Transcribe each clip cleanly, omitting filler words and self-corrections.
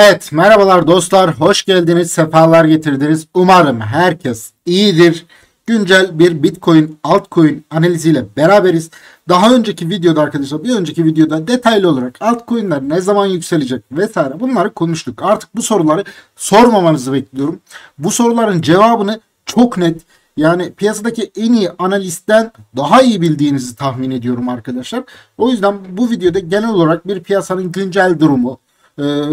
Evet, merhabalar dostlar, hoş geldiniz, sefalar getirdiniz. Umarım herkes iyidir. Güncel bir Bitcoin altcoin analiziyle beraberiz. Daha önceki videoda arkadaşlar, bir önceki videoda detaylı olarak altcoinler ne zaman yükselecek vesaire bunları konuştuk. Artık bu soruları sormamanızı bekliyorum. Bu soruların cevabını çok net, yani piyasadaki en iyi analistten daha iyi bildiğinizi tahmin ediyorum arkadaşlar. O yüzden bu videoda genel olarak bir piyasanın güncel durumu,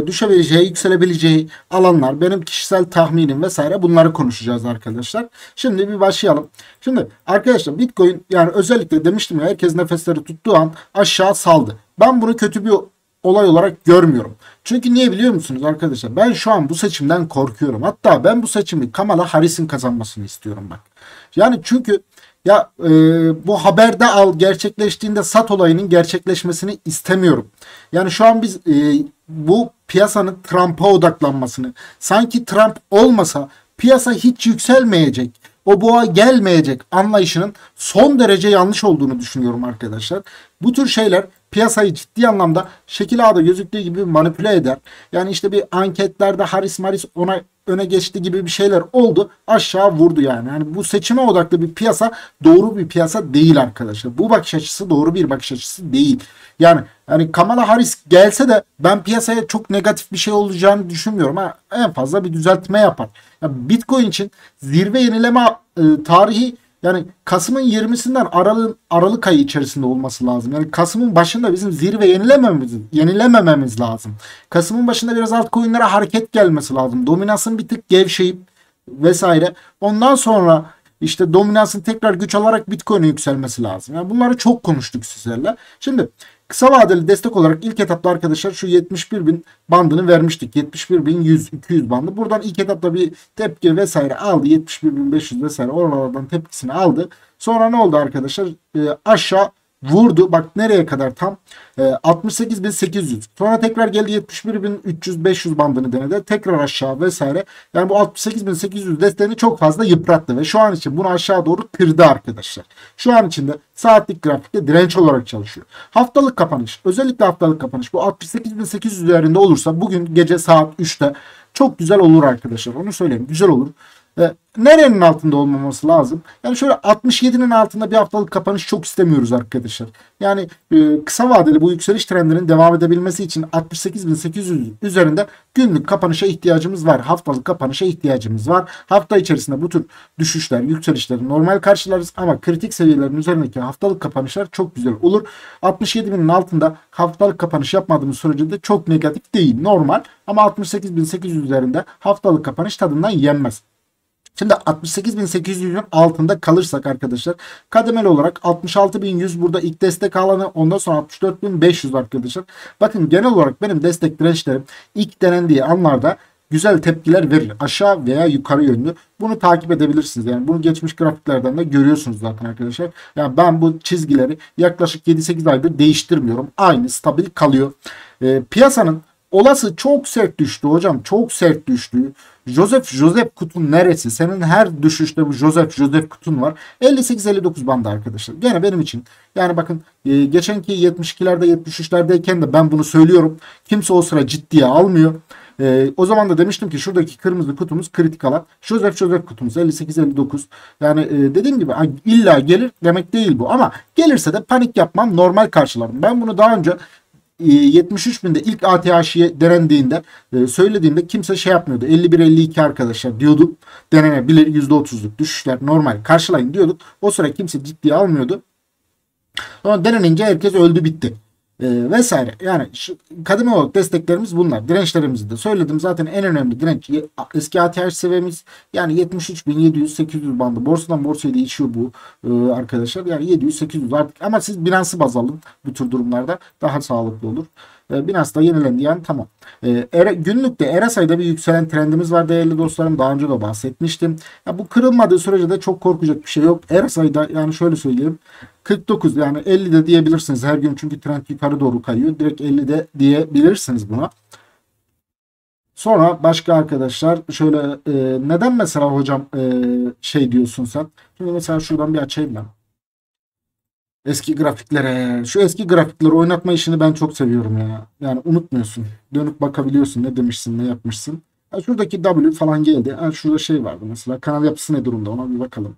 düşebileceği, yükselebileceği alanlar, benim kişisel tahminim vesaire bunları konuşacağız arkadaşlar. Şimdi bir başlayalım. Şimdi arkadaşlar Bitcoin, yani özellikle demiştim ya, herkes nefesleri tuttuğu an aşağı saldı. Ben bunu kötü bir olay olarak görmüyorum. Çünkü niye biliyor musunuz arkadaşlar? Ben şu an bu seçimden korkuyorum. Hatta ben bu seçimi Kamala Harris'in kazanmasını istiyorum bak. Yani çünkü ya bu haberde al gerçekleştiğinde sat olayının gerçekleşmesini istemiyorum. Yani şu an biz bu piyasanın Trump'a odaklanmasını, sanki Trump olmasa piyasa hiç yükselmeyecek, o boğa gelmeyecek anlayışının son derece yanlış olduğunu düşünüyorum arkadaşlar. Bu tür şeyler piyasayı ciddi anlamda şekil ağda gözüktüğü gibi manipüle eder. Yani işte bir anketlerde Harris ona öne geçti gibi bir şeyler oldu. Aşağı vurdu yani. Yani bu seçime odaklı bir piyasa doğru bir piyasa değil arkadaşlar. Bu bakış açısı doğru bir bakış açısı değil. Yani Kamala Harris gelse de ben piyasaya çok negatif bir şey olacağını düşünmüyorum. Ha, en fazla bir düzeltme yapar. Yani Bitcoin için zirve yenileme tarihi, yani Kasım'ın 20'sinden Aralık ayı içerisinde olması lazım. Yani Kasım'ın başında bizim zirve yenilemememiz lazım. Kasım'ın başında biraz altcoin'lere hareket gelmesi lazım. Dominansın bir tık gevşeyip vesaire. Ondan sonra işte dominansın tekrar güç alarak Bitcoin'e yükselmesi lazım. Yani bunları çok konuştuk sizlerle. Şimdi kısa vadeli destek olarak ilk etapta arkadaşlar şu 71.000 bandını vermiştik. 71.100-200 bandı. Buradan ilk etapta bir tepki vesaire aldı. 71.500 vesaire oralardan tepkisini aldı. Sonra ne oldu arkadaşlar? Aşağı vurdu. Bak nereye kadar tam? 68.800. Sonra tekrar geldi 71.300-500 bandını denedi. Tekrar aşağı vesaire. Yani bu 68.800 desteğini çok fazla yıprattı ve şu an için bunu aşağı doğru kırdı arkadaşlar. Şu an içinde saatlik grafikte direnç olarak çalışıyor. Haftalık kapanış, özellikle haftalık kapanış bu 68.800 üzerinde olursa bugün gece saat 3'te çok güzel olur arkadaşlar. Onu söyleyeyim, güzel olur. Nerenin altında olmaması lazım? Yani şöyle 67'nin altında bir haftalık kapanış çok istemiyoruz arkadaşlar. Yani kısa vadeli bu yükseliş trendinin devam edebilmesi için 68.800 üzerinde günlük kapanışa ihtiyacımız var. Haftalık kapanışa ihtiyacımız var. Hafta içerisinde bu tür düşüşler, yükselişleri normal karşılarız ama kritik seviyelerin üzerindeki haftalık kapanışlar çok güzel olur. 67.000'in altında haftalık kapanış yapmadığımız sürece de çok negatif değil, normal, ama 68.800 üzerinde haftalık kapanış tadından yenmez. Şimdi 68.800'ün altında kalırsak arkadaşlar kademeli olarak 66.100 burada ilk destek alanı, ondan sonra 64.500 arkadaşlar. Bakın genel olarak benim destek dirençlerim ilk denendiği anlarda güzel tepkiler verir. Aşağı veya yukarı yönlü. Bunu takip edebilirsiniz. Yani bunu geçmiş grafiklerden de görüyorsunuz zaten arkadaşlar. Yani ben bu çizgileri yaklaşık 7-8 aydır değiştirmiyorum. Aynı, stabil kalıyor. Piyasanın olası çok sert düştü hocam. Çok sert düştü. Joseph kutun neresi? Senin her düşüşte bu Joseph kutun var. 58-59 bandı arkadaşlar. Gene benim için. Yani bakın geçenki 72'lerde 73'lerdeyken de ben bunu söylüyorum. Kimse o sıra ciddiye almıyor. O zaman da demiştim ki şuradaki kırmızı kutumuz kritik alan. Joseph kutumuz 58-59. Yani dediğim gibi illa gelir demek değil bu. Ama gelirse de panik yapmam, normal karşılarım. Ben bunu daha önce 73.000'de ilk ATH'ye denendiğinde söylediğimde kimse şey yapmıyordu. 51-52 arkadaşlar diyordum. Denenebilir, %30'luk düşüşler normal karşılayın diyorduk. O sıra kimse ciddiye almıyordu. Sonra denenince herkes öldü bitti. Vesaire. Yani şu kademe olarak desteklerimiz bunlar. Dirençlerimizi de söyledim. Zaten en önemli direnç eski ATH seviyemiz, yani 73.700-800 bandı. Borsadan borsaya değişiyor bu arkadaşlar. Yani 700-800 artık, ama siz Binance'ı baz alın. Bu tür durumlarda daha sağlıklı olur. Binance'da yenilendi yani, tamam. Günlükte RSI'de bir yükselen trendimiz var değerli dostlarım. Daha önce de bahsetmiştim. Ya bu kırılmadığı sürece de çok korkacak bir şey yok. RSI'da yani şöyle söyleyeyim. 49, yani 50 de diyebilirsiniz her gün, çünkü trend yukarı doğru kayıyor. Direkt 50 de diyebilirsiniz buna. Sonra başka arkadaşlar şöyle neden mesela hocam şey diyorsun sen? Şimdi mesela şuradan bir açayım ben. Eski grafiklere. Şu eski grafikleri oynatma işini ben çok seviyorum ya. Yani unutmuyorsun. Dönüp bakabiliyorsun ne demişsin, ne yapmışsın. Yani şuradaki W falan geldi. Yani şurada şey vardı mesela. Kanal yapısı ne durumda, ona bir bakalım.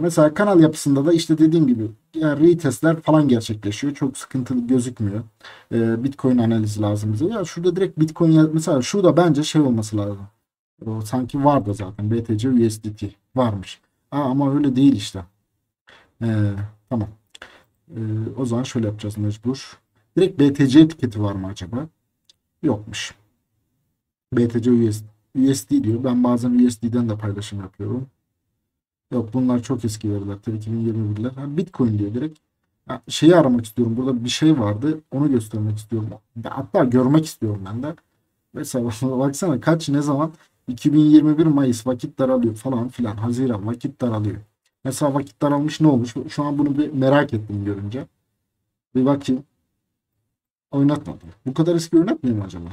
Mesela kanal yapısında da işte dediğim gibi yani retestler falan gerçekleşiyor. Çok sıkıntılı gözükmüyor. Bitcoin analizi lazım bize. Ya şurada direkt Bitcoin mesela şurada bence şey olması lazım. O sanki vardı zaten. BTC, USDT varmış. Ama öyle değil işte. Tamam. O zaman şöyle yapacağız mecbur. Direkt BTC etiketi var mı acaba? Yokmuş. BTC USD diyor. Ben bazen USD'den de paylaşım yapıyorum. Yok, bunlar çok eski veriler. 2021'ler. Ha, Bitcoin diyor direkt. Ha, şeyi aramak istiyorum. Burada bir şey vardı. Onu göstermek istiyorum. Hatta görmek istiyorum ben de. Mesela baksana kaç, ne zaman? 2021 Mayıs vakit daralıyor falan filan. Haziran vakit daralıyor. Mesela vakit daralmış, ne olmuş? Şu an bunu bir merak ettim görünce. Bir bakayım. Oynatmadım. Bu kadar eski oynatmıyor mu acaba?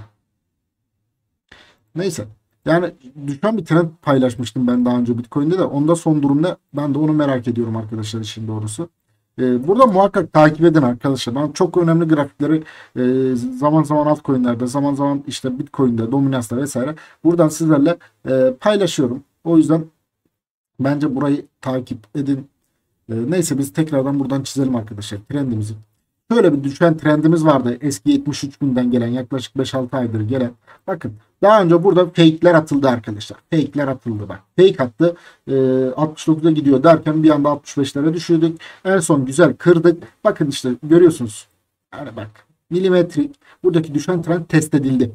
Neyse. Yani düşen bir trend paylaşmıştım ben daha önce Bitcoin'de de. Onda son durumda ben de onu merak ediyorum arkadaşlar işin doğrusu. Burada muhakkak takip edin arkadaşlar. Ben çok önemli grafikleri zaman zaman altcoin'lerde, zaman zaman işte Bitcoin'de, dominansta vesaire buradan sizlerle paylaşıyorum. O yüzden bence burayı takip edin. Neyse biz tekrardan buradan çizelim arkadaşlar trendimizi. Şöyle bir düşen trendimiz vardı. Eski 73 günden gelen, yaklaşık 5-6 aydır gelen. Bakın daha önce burada fake'ler atıldı arkadaşlar. Fake'ler atıldı bak. Fake attı. 69'a gidiyor derken bir anda 65'lere düşürdük. En son güzel kırdık. Bakın işte görüyorsunuz. Yani bak milimetrik buradaki düşen trend test edildi.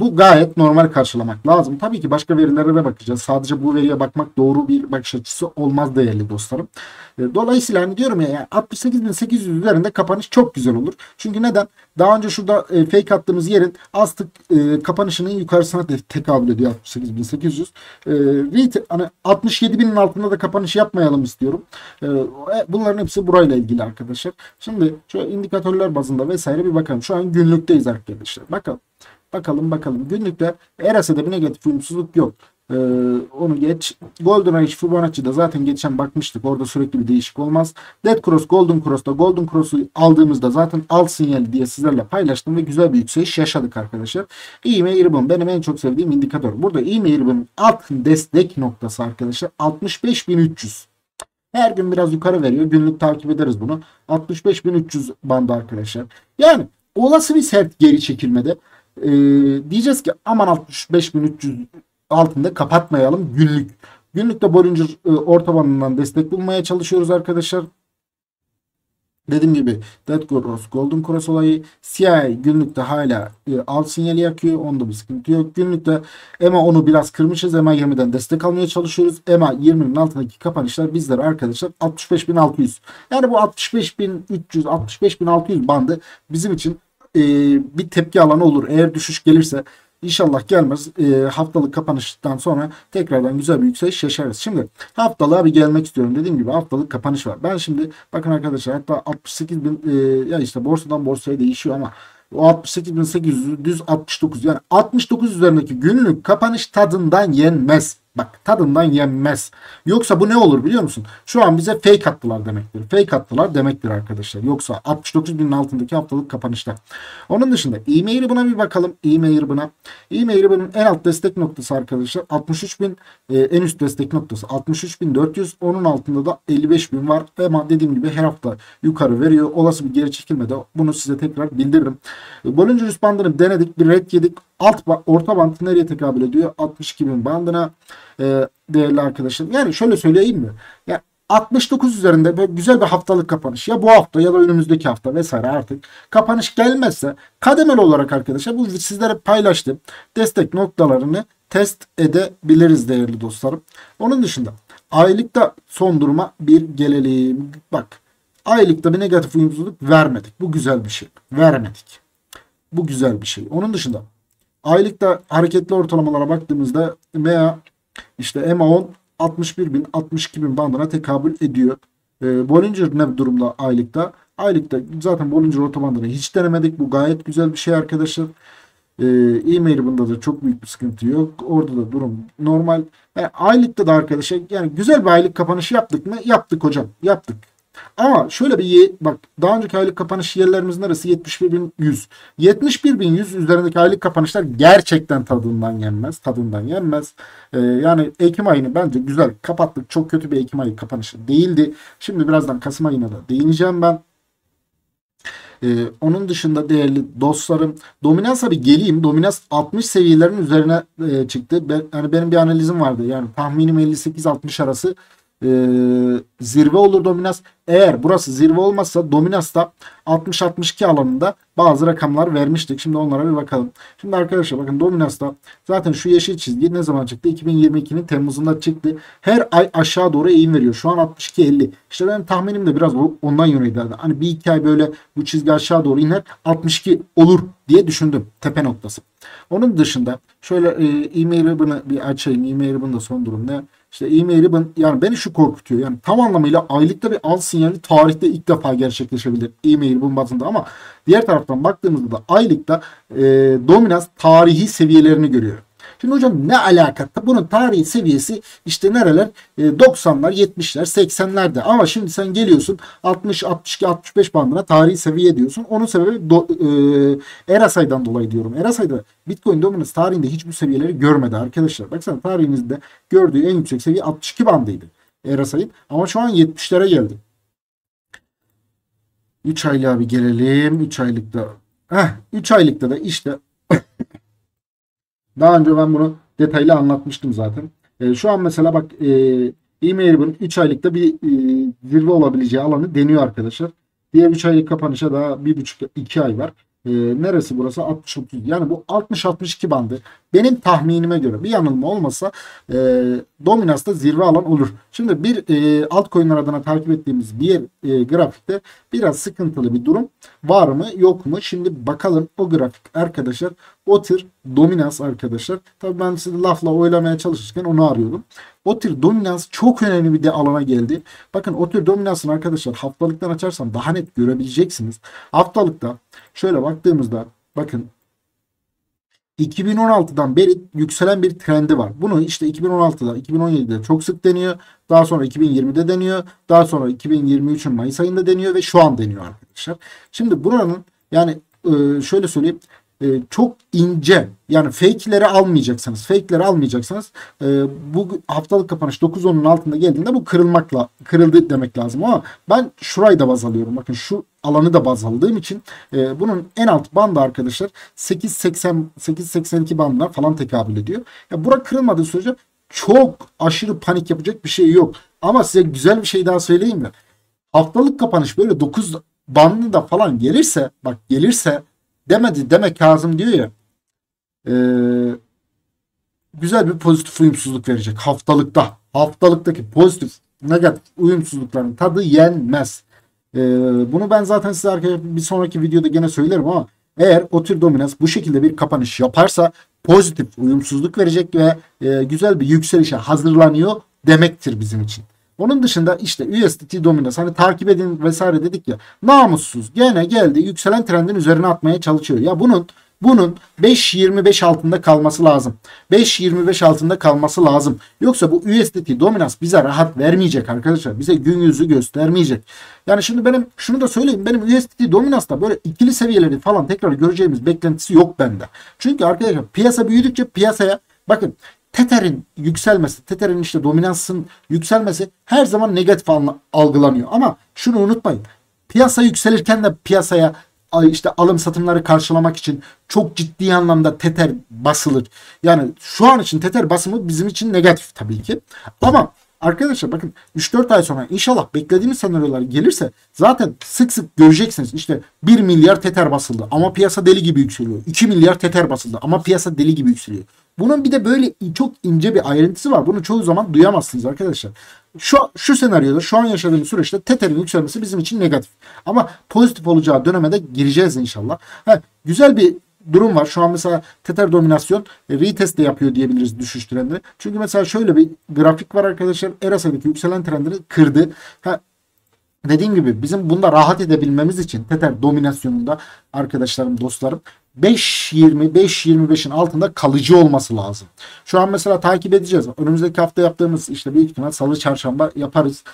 Bu gayet normal karşılamak lazım. Tabii ki başka verilere de bakacağız. Sadece bu veriye bakmak doğru bir bakış açısı olmaz değerli dostlarım. Dolayısıyla hani diyorum ya 68.800 üzerinde kapanış çok güzel olur. Çünkü neden? Daha önce şurada fake attığımız yerin az tık kapanışının yukarısına tekabül ediyor 68.800. 67.000'in altında da kapanış yapmayalım istiyorum. Bunların hepsi burayla ilgili arkadaşlar. Şimdi şu indikatörler bazında vesaire bir bakalım. Şu an günlükteyiz arkadaşlar. Bakalım. Bakalım. Günlükte RSI'de bir negatif uyumsuzluk yok. Onu geç. Golden Range Fibonacci'de zaten geçen bakmıştık. Orada sürekli bir değişik olmaz. Dead Cross, Golden Cross'ta Golden Cross'u aldığımızda zaten al sinyali diye sizlerle paylaştım ve güzel bir yükseliş yaşadık arkadaşlar. EMA Ribbon benim en çok sevdiğim indikatör. Burada EMA Ribbon'un alt destek noktası arkadaşlar 65.300. Her gün biraz yukarı veriyor. Günlük takip ederiz bunu. 65.300 bandı arkadaşlar. Yani olası bir sert geri çekilmede diyeceğiz ki aman 65.300 altında kapatmayalım günlük. Günlükte Bollinger orta bandından destek bulmaya çalışıyoruz arkadaşlar. Dediğim gibi Dead Cross, Golden Cross olayı. CI günlükte hala alt sinyali yakıyor. Onda bir sıkıntı yok. Günlükte EMA 10'u biraz kırmışız. EMA 20'den destek almaya çalışıyoruz. EMA 20'nin altındaki kapanışlar bizler arkadaşlar 65.600. Yani bu 65.300, 65.600 bandı bizim için bir tepki alanı olur. Eğer düşüş gelirse, inşallah gelmez. Haftalık kapanıştan sonra tekrardan güzel bir yükseliş yaşarız. Şimdi haftalığa bir gelmek istiyorum. Dediğim gibi haftalık kapanış var. Ben şimdi bakın arkadaşlar hatta 68.000 ya işte borsadan borsaya değişiyor ama o 68.800 düz 69, yani 69 üzerindeki günlük kapanış tadından yenmez. Bak tadından yenmez. Yoksa bu ne olur biliyor musun? Şu an bize fake attılar demektir. Fake attılar demektir arkadaşlar. Yoksa 69.000'in altındaki haftalık kapanışta. Onun dışında EMA Ribbon'a bir bakalım. EMA Ribbon'un en alt destek noktası arkadaşlar 63.000, en üst destek noktası 63.400. Onun altında da 55.000 var. Ama dediğim gibi her hafta yukarı veriyor. Olası bir geri çekilmede bunu size tekrar bildiririm. Bollinger üst bandını denedik. Bir red yedik. Orta bantı nereye tekabül ediyor? 62.000 bandına değerli arkadaşlarım. Yani şöyle söyleyeyim mi? Yani 69 üzerinde böyle güzel bir haftalık kapanış. Ya bu hafta ya da önümüzdeki hafta vesaire artık. Kapanış gelmezse kademeli olarak arkadaşlar bu sizlere paylaştığım destek noktalarını test edebiliriz değerli dostlarım. Onun dışında aylıkta son duruma bir gelelim. Bak aylıkta bir negatif uyumsuzluk vermedik. Bu güzel bir şey. Vermedik. Bu güzel bir şey. Onun dışında aylıkta hareketli ortalamalara baktığımızda veya işte EMA 10 61.000 62.000 bandına tekabül ediyor. Bollinger ne durumda aylıkta? Aylıkta zaten Bollinger orta bandını hiç denemedik. Bu gayet güzel bir şey arkadaşlar. E-mail bunda da çok büyük bir sıkıntı yok. Orada da durum normal. Aylıkta da arkadaşlar yani güzel bir aylık kapanışı yaptık mı? Yaptık hocam. Yaptık. Ama şöyle bir bak, daha önceki aylık kapanış yerlerimizin arası 71.100. 71.100 üzerindeki aylık kapanışlar gerçekten tadından yenmez. Yani Ekim ayını bence güzel kapattık. Çok kötü bir Ekim ayı kapanışı değildi. Şimdi birazdan Kasım ayına da değineceğim ben. Onun dışında değerli dostlarım, dominansa bir geleyim. Dominans 60 seviyelerin üzerine çıktı. Benim bir analizim vardı. Yani tahminim 58-60 arası zirve olur dominans. Eğer burası zirve olmazsa dominans da 60-62 alanında bazı rakamlar vermiştik. Şimdi onlara bir bakalım. Şimdi arkadaşlar bakın, dominans da zaten şu yeşil çizgi ne zaman çıktı? 2022'nin Temmuz'unda çıktı. Her ay aşağı doğru eğim veriyor. Şu an 62-50. İşte benim tahminim de biraz ondan yönüydü. Hani bir iki ay böyle bu çizgi aşağı doğru iner, 62 olur diye düşündüm. Tepe noktası. Onun dışında şöyle EMA ribbon'ı bir açayım. EMA ribbon'da son durum ne? İşte EMA ribbon, yani beni şu korkutuyor. Yani tam anlamıyla aylıkta bir al sinyali tarihte ilk defa gerçekleşebilir EMA ribbon bazında, ama diğer taraftan baktığımızda da aylıkta dominans tarihi seviyelerini görüyor. Şimdi hocam ne alaka? Bunun tarihi seviyesi işte nereler? 90'lar, 70'ler, 80'lerde. Ama şimdi sen geliyorsun 60, 62, 65 bandına tarihi seviye diyorsun. Onun sebebi Erasay'dan dolayı diyorum. Erasay'da Bitcoin dominans tarihinde hiç bu seviyeleri görmedi arkadaşlar. Baksana tarihinizde gördüğü en yüksek seviye 62 bandıydı Erasay'ın. Ama şu an 70'lere geldi. 3 aylığa bir gelelim. 3 aylıkta da işte daha önce ben bunu detaylı anlatmıştım zaten. Şu an mesela bak EMA ribbon 3 aylıkta bir zirve olabileceği alanı deniyor arkadaşlar. Diğer 3 aylık kapanışa daha 1,5-2 ay var. Neresi burası? 60-62. Yani bu 60-62 bandı. Benim tahminime göre bir yanılma olmasa dominansta zirve alan olur. Şimdi bir altcoin'lar adına takip ettiğimiz diğer grafikte biraz sıkıntılı bir durum var mı yok mu? Şimdi bakalım o grafik arkadaşlar. O tür dominans arkadaşlar. Tabii ben sizi lafla oylamaya çalışırken onu arıyordum. O tür dominans çok önemli bir de alana geldi. Bakın o tür dominansın arkadaşlar haftalıktan açarsam daha net görebileceksiniz. Haftalıkta şöyle baktığımızda bakın 2016'dan beri yükselen bir trendi var. Bunu işte 2016'da, 2017'de çok sık deniyor. Daha sonra 2020'de deniyor. Daha sonra 2023'ün Mayıs ayında deniyor ve şu an deniyor arkadaşlar. Şimdi buranın yani şöyle söyleyeyim. Çok ince, yani fake'leri almayacaksanız bu haftalık kapanış 9-10'un altında geldiğinde bu kırıldı demek lazım. Ama ben şurayı da baz alıyorum, bakın şu alanı da baz aldığım için bunun en alt bandı arkadaşlar 8.80-8.82 bandına falan tekabül ediyor. Ya bura kırılmadığı sürece çok aşırı panik yapacak bir şey yok. Ama size güzel bir şey daha söyleyeyim mi? Haftalık kapanış böyle 9 bandında falan gelirse, bak gelirse demek lazım diyor ya. Güzel bir pozitif uyumsuzluk verecek haftalıkta. Haftalıktaki pozitif negatif uyumsuzlukların tadı yenmez. Bunu ben zaten size arkadaşlar bir sonraki videoda gene söylerim, ama eğer o tür dominans bu şekilde bir kapanış yaparsa pozitif uyumsuzluk verecek ve güzel bir yükselişe hazırlanıyor demektir bizim için. Onun dışında işte USDT dominans, hani takip edin vesaire dedik ya, namussuz gene geldi yükselen trendin üzerine atmaya çalışıyor. Ya bunun 5.25 altında kalması lazım. 5.25 altında kalması lazım. Yoksa bu USDT dominans bize rahat vermeyecek arkadaşlar. Bize gün yüzü göstermeyecek. Yani şimdi benim şunu da söyleyeyim. Benim USDT dominansta böyle ikili seviyeleri falan tekrar göreceğimiz beklentisi yok bende. Çünkü arkadaşlar piyasa büyüdükçe piyasaya bakın. Tether'in yükselmesi, Tether'in işte dominansın yükselmesi her zaman negatif algılanıyor. Ama şunu unutmayın. Piyasa yükselirken de piyasaya işte alım satımları karşılamak için çok ciddi anlamda Tether basılır. Yani şu an için Tether basımı bizim için negatif tabii ki. Ama arkadaşlar bakın 3-4 ay sonra inşallah beklediğimiz senaryolar gelirse zaten sık sık göreceksiniz. İşte 1 milyar Tether basıldı ama piyasa deli gibi yükseliyor. 2 milyar Tether basıldı ama piyasa deli gibi yükseliyor. Bunun bir de böyle çok ince bir ayrıntısı var. Bunu çoğu zaman duyamazsınız arkadaşlar. Şu senaryoda, şu an yaşadığımız süreçte Tether'in yükselmesi bizim için negatif. Ama pozitif olacağı döneme de gireceğiz inşallah. Güzel bir durum var. Şu an mesela Tether dominasyon retest de yapıyor diyebiliriz düşüş trendini. Çünkü mesela şöyle bir grafik var arkadaşlar. Erasa'daki yükselen trendini kırdı. Dediğim gibi bizim bunda rahat edebilmemiz için Tether dominasyonunda arkadaşlarım, dostlarım 5.25'in altında kalıcı olması lazım. Şu an mesela takip edeceğiz. Önümüzdeki hafta yaptığımız işte büyük ihtimal salı çarşamba yaparız.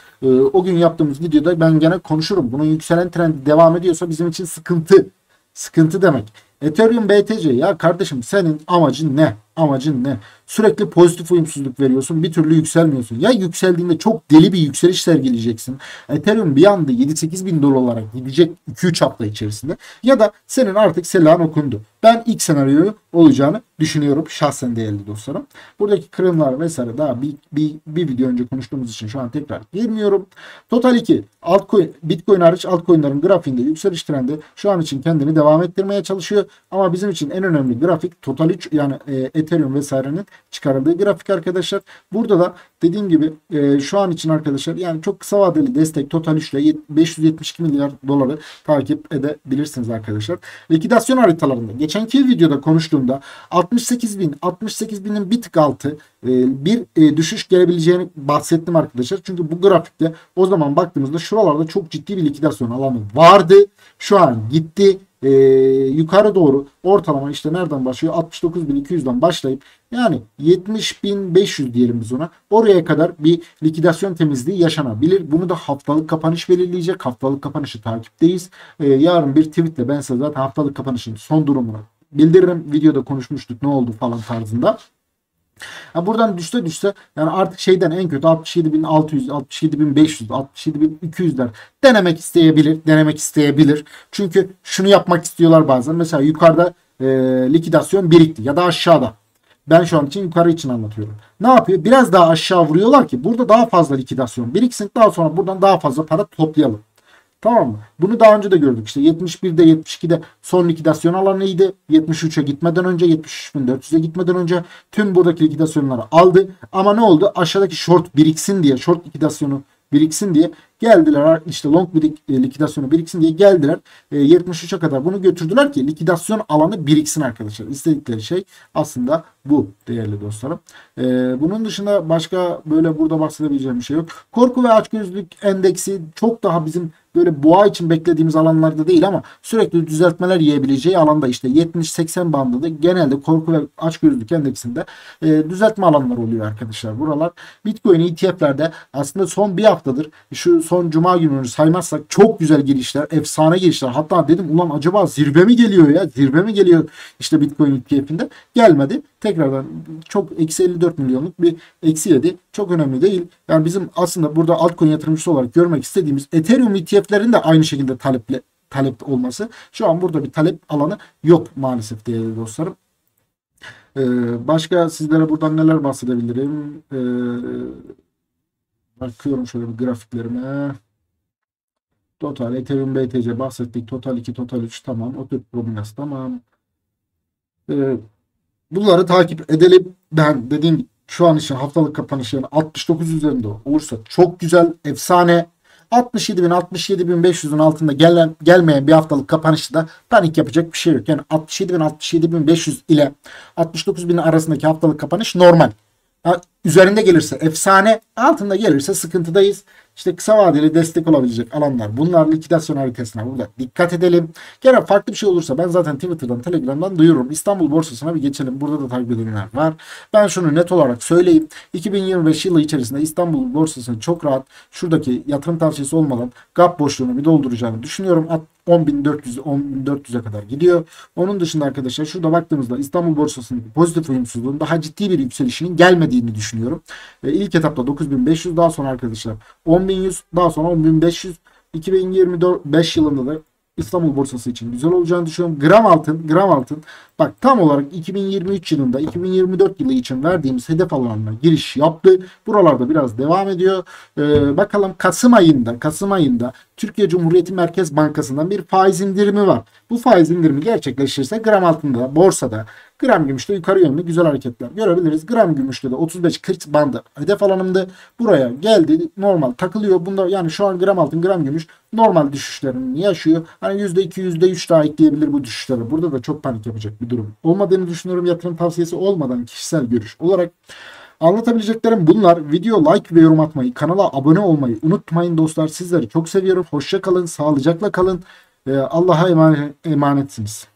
O gün yaptığımız videoda ben gene konuşurum. Bunun yükselen trendi devam ediyorsa bizim için sıkıntı. Sıkıntı demek. Ethereum BTC ya kardeşim, senin amacın ne? Amacın ne? Sürekli pozitif uyumsuzluk veriyorsun. Bir türlü yükselmiyorsun. Ya yükseldiğinde çok deli bir yükseliş sergileyeceksin. Ethereum bir anda 7-8 bin dolara gidecek 2-3 hafta içerisinde. Ya da senin artık selan okundu. Ben ilk senaryoyu olacağını düşünüyorum şahsen değerli dostlarım. Buradaki kırımlar vesaire daha bir video önce konuştuğumuz için şu an tekrar girmiyorum. Total 2 altcoin, Bitcoin hariç altcoin'ların grafiğinde yükseliş trendi şu an için kendini devam ettirmeye çalışıyor. Ama bizim için en önemli grafik Total 3 yani Ethereum vesairenin çıkarıldığı grafik arkadaşlar. Burada da dediğim gibi şu an için arkadaşlar yani çok kısa vadeli destek Total 3 ile 572 milyar doları takip edebilirsiniz arkadaşlar. Likidasyon haritalarında geçenki videoda konuştuğumda 68.000'in bir tık altı bir düşüş gelebileceğini bahsettim arkadaşlar. Çünkü bu grafikte o zaman baktığımızda şuralarda çok ciddi bir likidasyon alanı vardı. Şu an gitti. Yukarı doğru ortalama işte nereden başlıyor? 69.200'den başlayıp yani 70.500 diyelim biz ona. Oraya kadar bir likidasyon temizliği yaşanabilir. Bunu da haftalık kapanış belirleyecek. Haftalık kapanışı takipteyiz. Yarın bir tweetle ben size zaten haftalık kapanışın son durumunu bildiririm. Videoda konuşmuştuk ne oldu falan tarzında. Yani buradan düşse yani artık şeyden en kötü 67.600, 67.500, 67.200'ler denemek isteyebilir. Çünkü şunu yapmak istiyorlar bazen. Mesela yukarıda likidasyon birikti ya da aşağıda. Ben şu an için yukarı için anlatıyorum. Ne yapıyor? Biraz daha aşağı vuruyorlar ki burada daha fazla likidasyon biriksin. Daha sonra buradan daha fazla para toplayalım. Tamam mı? Bunu daha önce de gördük. İşte 71'de 72'de son likidasyon alanıydı. 73'e gitmeden önce 73.400'e gitmeden önce tüm buradaki likidasyonları aldı. Ama ne oldu? Aşağıdaki short biriksin diye, short likidasyonu biriksin diye geldiler. İşte long likidasyonu biriksin diye geldiler. 73'e kadar bunu götürdüler ki likidasyon alanı biriksin arkadaşlar. İstedikleri şey aslında bu değerli dostlarım. Bunun dışında başka böyle burada bahsedebileceğim bir şey yok. Korku ve açgözlülük endeksi çok daha bizim böyle boğa için beklediğimiz alanlarda değil ama sürekli düzeltmeler yiyebileceği alanda işte 70-80 bandında genelde korku ve açgözlülük endeksinde düzeltme alanları oluyor arkadaşlar buralar. Bitcoin ETF'lerde aslında son bir haftadır şu son cuma gününü saymazsak çok güzel girişler, efsane girişler. Hatta dedim ulan acaba zirve mi geliyor ya? Zirve mi geliyor işte Bitcoin ETF'inde? Gelmedi. Tekrardan çok eksi 54 milyonluk bir eksi yedi. Çok önemli değil. Yani bizim aslında burada altcoin yatırımcısı olarak görmek istediğimiz Ethereum ETF'lerin de aynı şekilde talep olması. Şu an burada bir talep alanı yok maalesef değerli dostlarım. Başka sizlere buradan neler bahsedebilirim? Bakıyorum şöyle bir grafiklerime. Total Ethereum BTC bahsettik. Total 2, Total 3 tamam. O tür problemler tamam. Bunları takip edelim. Ben dediğim gibi şu an için haftalık kapanış yani 69 üzerinde olursa çok güzel, efsane. 67.000, 67.500'ün altında gelmeyen bir haftalık kapanışta da panik yapacak bir şey yok. Yani 67.000, 67.500 ile 69.000 arasındaki haftalık kapanış normal. Yani üzerinde gelirse efsane, altında gelirse sıkıntıdayız. İşte kısa vadeli destek olabilecek alanlar bunlar, likidasyon haritasına burada dikkat edelim. Gene farklı bir şey olursa ben zaten Twitter'dan, Telegram'dan duyururum. İstanbul Borsası'na bir geçelim. Burada da takip edenler var. Ben şunu net olarak söyleyeyim. 2025 yılı içerisinde İstanbul Borsası'nın çok rahat şuradaki yatırım tavsiyesi olmadan GAP boşluğunu bir dolduracağını düşünüyorum. 10.400'e kadar gidiyor. Onun dışında arkadaşlar şurada baktığımızda İstanbul Borsası'nın pozitif uyumsuzluğun daha ciddi bir yükselişinin gelmediğini düşünüyorum. İlk etapta 9.500 daha sonra arkadaşlar 10.100 daha sonra 10.500 2025 yılında da İstanbul Borsası için güzel olacağını düşünüyorum. Gram altın bak tam olarak 2023 yılında 2024 yılı için verdiğimiz hedef alanına giriş yaptı. Buralarda biraz devam ediyor. Bakalım Kasım ayında Türkiye Cumhuriyeti Merkez Bankası'ndan bir faiz indirimi var. Bu faiz indirimi gerçekleşirse gram altında, borsada, gram gümüşte yukarı yönlü güzel hareketler görebiliriz. Gram gümüşte de 35-40 bandı hedef alanımda. Buraya geldi. Normal takılıyor. Bunda yani şu an gram altın, gram gümüş normal düşüşlerini yaşıyor. Hani %2, %3 daha ekleyebilir bu düşüşleri. Burada da çok panik yapacak bir durum olmadığını düşünüyorum. Yatırım tavsiyesi olmadan kişisel görüş olarak. Anlatabileceklerim bunlar. Video like ve yorum atmayı, kanala abone olmayı unutmayın dostlar. Sizleri çok seviyorum. Hoşça kalın, sağlıcakla kalın. Allah'a emanetsiniz.